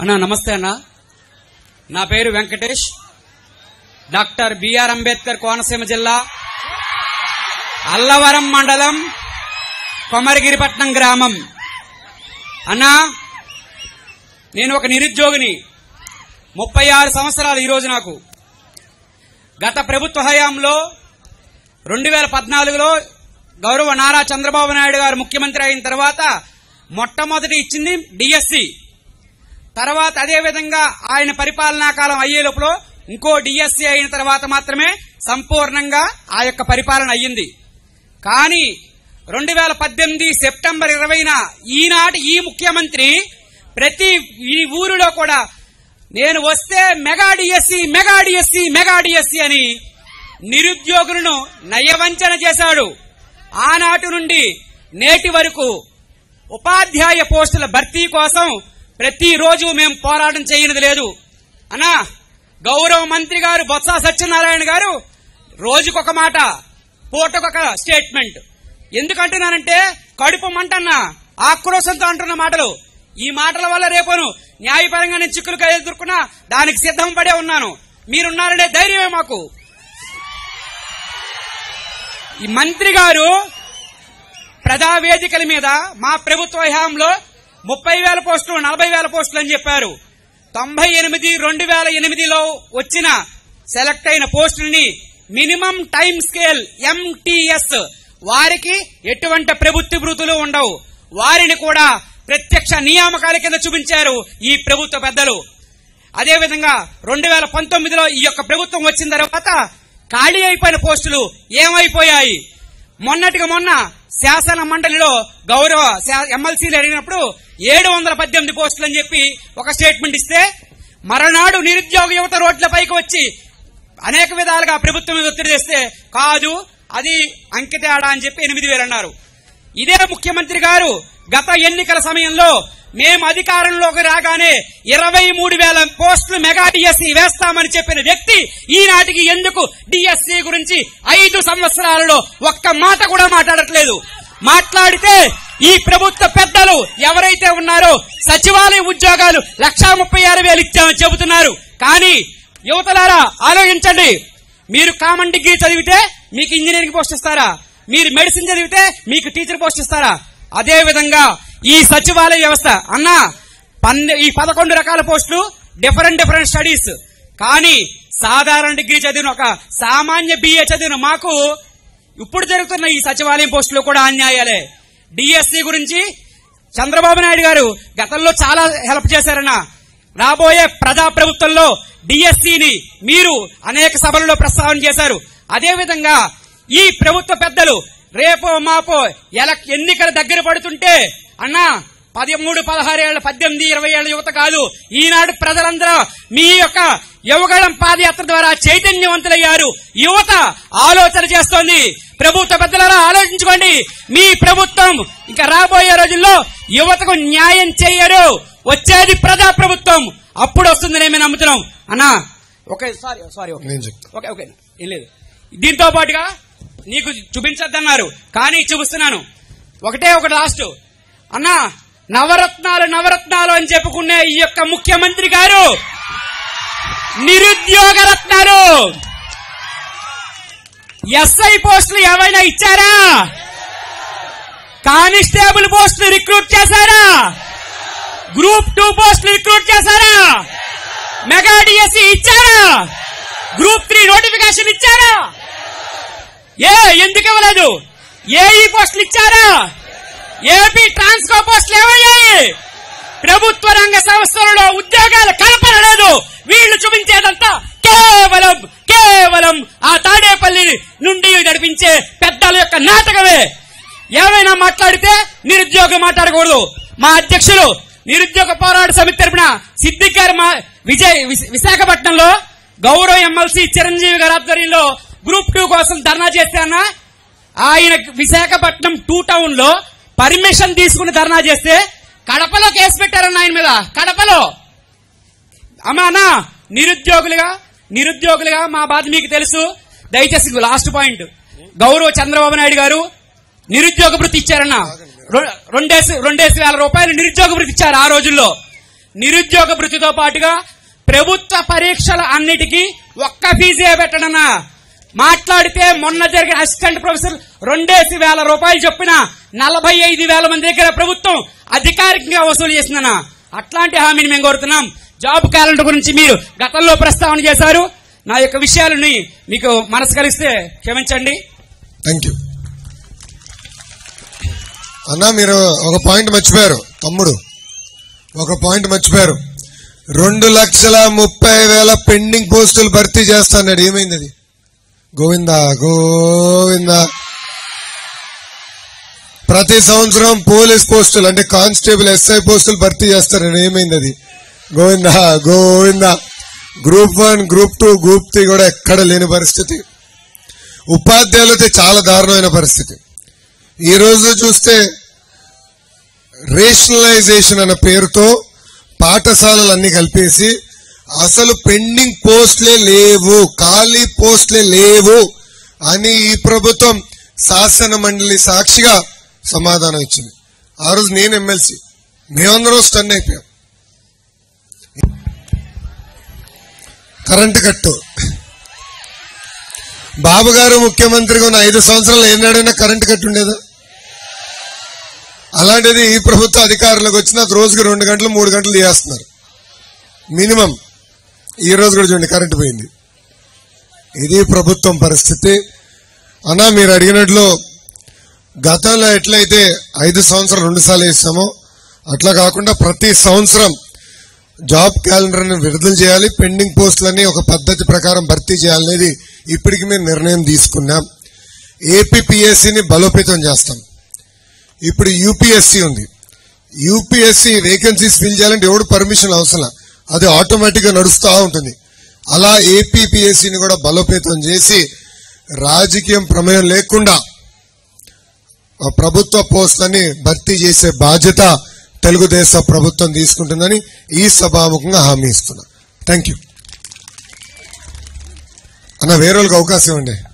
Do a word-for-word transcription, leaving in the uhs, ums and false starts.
అన్న నమస్తే అన్న. నా పేరు వెంకటేష్. డాక్టర్ బిఆర్ అంబేద్కర్ కోనసీమ జిల్లా అల్లవరం మండలం కొమరగిరిపట్నం గ్రామం. అన్నా, నేను ఒక నిరుద్యోగిని. ముప్పై ఆరు సంవత్సరాలు ఈరోజు నాకు. గత ప్రభుత్వ హయాంలో రెండు వేల పద్నాలుగులో గౌరవ నారా చంద్రబాబు నాయుడు గారు ముఖ్యమంత్రి అయిన తర్వాత మొట్టమొదటి ఇచ్చింది డిఎస్సి. తర్వాత అదేవిధంగా ఆయన పరిపాలనా కాలం అయ్యే లోపల ఇంకో డిఎస్సి అయిన తర్వాత మాత్రమే సంపూర్ణంగా ఆ యొక్క పరిపాలన అయ్యింది. కానీ రెండు వేల పద్దెనిమిది సెప్టెంబర్ ఇరవైన ఈనాటి ఈ ముఖ్యమంత్రి ప్రతి ఈ ఊరిలో కూడా నేను వస్తే mega DSC mega DSC mega DSC అని నిరుద్యోగులను నయవంచన చేశాడు. ఆనాటి నుండి నేటి వరకు ఉపాధ్యాయ పోస్టుల భర్తీ కోసం ప్రతిరోజు మేము పోరాటం చేయనిది లేదు. అన్నా, గౌరవ మంత్రి గారు బొత్స సత్యనారాయణ గారు రోజుకొక మాట, పూటకొక స్టేట్మెంట్. ఎందుకంటున్నానంటే కడుపు మంటన్నా, ఆక్రోశంతో అంటున్న మాటలు. ఈ మాటల వల్ల రేపును న్యాయపరంగా నేను చిక్కులుగా ఎదుర్కొన్నా దానికి సిద్ధం పడే ఉన్నాను. మీరున్నారనే ధైర్యమే మాకు. ఈ మంత్రి గారు ప్రజావేదికల మీద మా ప్రభుత్వ హయాంలో ముప్పై వేల పోస్టులు నలభై వేల పోస్టులు అని చెప్పారు. తొంభై ఎనిమిది రెండు వేల ఎనిమిదిలో వచ్చిన సెలెక్ట్ అయిన పోస్టులని మినిమం టైం స్కేల్ ఎంటీఎస్ వారికి ఎటువంటి ప్రభుత్వ వృత్తులు ఉండవు. వారిని కూడా ప్రత్యక్ష నియామకాల కింద చూపించారు ఈ ప్రభుత్వ పెద్దలు. అదేవిధంగా రెండు వేల పంతొమ్మిదిలో ఈ యొక్క ప్రభుత్వం వచ్చిన తర్వాత ఖాళీ అయిపోయిన పోస్టులు ఏమైపోయాయి? మొన్నటికి మొన్న శాసన మండలిలో గౌరవ ఎమ్మెల్సీలు అడిగినప్పుడు ఏడు వందల పద్దెనిమిది పోస్టులు అని చెప్పి ఒక స్టేట్మెంట్ ఇస్తే, మరనాడు నిరుద్యోగ యువత రోడ్లపైకి వచ్చి అనేక విధాలుగా ప్రభుత్వం మీద ఒత్తిడి చేస్తే కాదు అది అంకితేడా అని చెప్పి ఎనిమిది వేలు అన్నారు. ఇదే ముఖ్యమంత్రి గారు గత ఎన్నికల సమయంలో మేము అధికారంలోకి రాగానే ఇరవై మూడు వేల పోస్టులు మెగా డిఎస్సి వేస్తామని చెప్పిన వ్యక్తి ఈనాటికి ఎందుకు డిఎస్సి గురించి ఐదు సంవత్సరాలలో ఒక్క మాట కూడా మాట్లాడట్లేదు? మాట్లాడితే ఈ ప్రభుత్వ పెద్దలు ఎవరైతే ఉన్నారో సచివాలయ ఉద్యోగాలు లక్షా ముప్పై ఆరు వేలు ఇచ్చామని చెబుతున్నారు. కానీ యువతలారా ఆలోచించండి, మీరు కామన్ డిగ్రీ చదివితే మీకు ఇంజనీరింగ్ పోస్ట్ ఇస్తారా? మీరు మెడిసిన్ చదివితే మీకు టీచర్ పోస్ట్ ఇస్తారా? అదేవిధంగా ఈ సచివాలయ వ్యవస్థ అన్నా, ఈ పదకొండు రకాల పోస్టులు డిఫరెంట్ డిఫరెంట్ స్టడీస్. కానీ సాధారణ డిగ్రీ చదివిన ఒక సామాన్య బిఏ చదివిన మాకు ఇప్పుడు జరుగుతున్న ఈ సచివాలయం పోస్టులు కూడా అన్యాయాలే. డిఎస్సి గురించి చంద్రబాబు నాయుడు గారు గతంలో చాలా హెల్ప్ చేశారన్న. రాబోయే ప్రజా ప్రభుత్వంలో డిఎస్సిని మీరు అనేక సభలలో ప్రస్తావన చేశారు. అదేవిధంగా ఈ ప్రభుత్వ పెద్దలు రేపో మాపో ఎన్నికల దగ్గర పడుతుంటే అన్నా, పదమూడు పదహారు ఏళ్ళ పద్దెనిమిది ఇరవై ఏళ్ళ యువత కాదు, ఈనాడు ప్రజలందరూ మీ యొక్క యువగళం పాదయాత్ర ద్వారా చైతన్యవంతులయ్యారు. యువత ఆలోచన చేస్తోంది. ప్రభుత్వ పెద్దలారా ఆలోచించుకోండి, మీ ప్రభుత్వం ఇంకా రాబోయే రోజుల్లో యువతకు న్యాయం చేయరు. వచ్చేది ప్రజా ప్రభుత్వం, అప్పుడు వస్తుందని మేము నమ్ముతున్నాం. అన్నా, okay sorry sorry okay okay ఏం లేదు. దీంతో పాటుగా నీకు చూపించద్దన్నారు కానీ చూపిస్తున్నాను. ఒకటే ఒకటి లాస్ట్ అన్నా, నవరత్నాలు నవరత్నాలు అని చెప్పుకునే ఈ యొక్క ముఖ్యమంత్రి గారు నిరుద్యోగ రత్నాలు. ఎస్ఐ పోస్టులు ఏవైనా ఇచ్చారా? కానిస్టేబుల్ పోస్టులు రిక్రూట్ చేశారా? గ్రూప్ టూ పోస్టులు రిక్రూట్ చేశారా? మెగా డిఎస్సి ఇచ్చారా? గ్రూప్ త్రీ నోటిఫికేషన్ ఇచ్చారా? ఏ ఎందుకు ఇవ్వలేదు? ఏఈ పోస్టులు ఇచ్చారా? ఏపీ ట్రాన్స్కో పోస్టులు ఏమయ్యాయి? ప్రభుత్వ రంగ సంస్థలలో ఉద్యోగాలు కల్పనలేదు. వీళ్లు చూపించేదంతా కేవలం కేవలం ఆ తాడేపల్లి నుండి నడిపించే పెద్దల యొక్క నాటకమే. ఏమైనా మాట్లాడితే నిరుద్యోగం మాట్లాడకూడదు. మా అధ్యక్షులు నిరుద్యోగ పోరాట సమితి తరపున సిద్దిక్ గారు విజయ్ విశాఖపట్నంలో గౌరవ ఎమ్మెల్సీ చిరంజీవి గారి ఆధ్వర్యంలో గ్రూప్ టూ కోసం ధర్నా చేస్తానా, ఆయన విశాఖపట్నం టూ టౌన్ లో పర్మిషన్ తీసుకుని ధర్నా చేస్తే కడపలో కేసు పెట్టారన్న ఆయన మీద. కడపలో అమ్మానా, నిరుద్యోగులుగా నిరుద్యోగులుగా మా బాధ మీకు తెలుసు. దయచేసి లాస్ట్ పాయింట్, గౌరవ చంద్రబాబు నాయుడు గారు నిరుద్యోగ వృత్తి ఇచ్చారన్న. రెండేసి రెండేసి వేల రూపాయలు నిరుద్యోగ వృత్తి ఇచ్చారు. ఆ రోజుల్లో నిరుద్యోగ భృతితో పాటుగా ప్రభుత్వ పరీక్షల అన్నిటికీ ఒక్క ఫీజే పెట్టడనా మాట్లాడితే మొన్న జరిగిన అసిస్టెంట్ ప్రొఫెసర్ రెండేసి వేల రూపాయలు చెప్పిన నలభై ఐదు వేల మంది దగ్గర ప్రభుత్వం అధికారికంగా వసూలు చేసిందనా. అట్లాంటి హామీని మేము కోరుతున్నాం. జాబ్ క్యాలెండర్ గురించి మీరు గతంలో ప్రస్తావన చేశారు. నా యొక్క విషయాలని మీకు మనసు కలిస్తే క్షమించండి. థ్యాంక్ యూ అన్నా, మీరు ఒక పాయింట్ మర్చిపోయారు తమ్ముడు, ఒక పాయింట్ మర్చిపోయారు. రెండు లక్షల ముప్పై వేల పెండింగ్ పోస్టులు భర్తీ చేస్తాడు. ఏమైంది అది? గోవిందా గోవిందా. ప్రతి సంవత్సరం పోలీస్ పోస్టులు అంటే కానిస్టేబుల్, ఎస్ఐ పోస్టులు భర్తీ చేస్తారండి. ఏమైంది అది? Govinda Govinda. Group one, group two, group three కూడా ఎక్కడ లేని పరిస్థితి. ఉపాధ్యాయులతో చాలా దారుణమైన పరిస్థితి. ఈ రోజు చూస్తే రేషనలైజేషన్ అనే పేరుతో పాఠశాలలన్నీ కలిపేసి అసలు పెండింగ్ పోస్టులే లేవు, ఖాళీ పోస్టులే లేవు అని ఈ ప్రభుత్వం శాసన మండలి సాక్షిగా సమాధానం ఇచ్చింది. ఆ రోజు నేను ఎమ్మెల్సీ, మేమందరం స్టన్ అయిపోయాం. కరెంటు కట్టు. బాబు గారు ముఖ్యమంత్రిగా ఉన్న ఐదు సంవత్సరాలు ఏనాడైనా కరెంటు కట్టు ఉండేదా? అలాంటిది ఈ ప్రభుత్వ అధికారులకు వచ్చిన రోజుకి రెండు గంటలు మూడు గంటలు తీయేస్తున్నారు మినిమం. ఈ రోజు కూడా చూడండి కరెంటు పోయింది. ఇది ప్రభుత్వం పరిస్థితి. అన్నా, మీరు అడిగినట్లు గతంలో ఎట్లయితే ఐదు సంవత్సరాలు రెండు సార్లు వేసామో అట్లా కాకుండా ప్రతి సంవత్సరం జాబ్ క్యాలెండర్ని విడుదల చేయాలి, పెండింగ్ పోస్టులని ఒక పద్ధతి ప్రకారం భర్తీ చేయాలనేది ఇప్పటికి మేము నిర్ణయం తీసుకున్నాం. ఏపీపీఎస్సీని బలోపేతం చేస్తాం. ఇప్పుడు యూపీఎస్సీ ఉంది. యూపీఎస్సీ వేకెన్సీస్ ఫిల్ చేయాలంటే ఎవడు పర్మిషన్ అవసరం, అది ఆటోమేటిక్గా నడుస్తూ ఉంటుంది. అలా ఏపీపీఎస్సీని కూడా బలోపేతం చేసి రాజకీయం ప్రమేయం లేకుండా ప్రభుత్వ పోస్టులని భర్తీ చేసే బాధ్యత తెలుగుదేశం ప్రభుత్వం తీసుకుంటుందని ఈ సభాముఖంగా హామీ ఇస్తున్నా. థ్యాంక్ యూ అన్న. వేరే వాళ్ళకి అవకాశం ఇవ్వండి.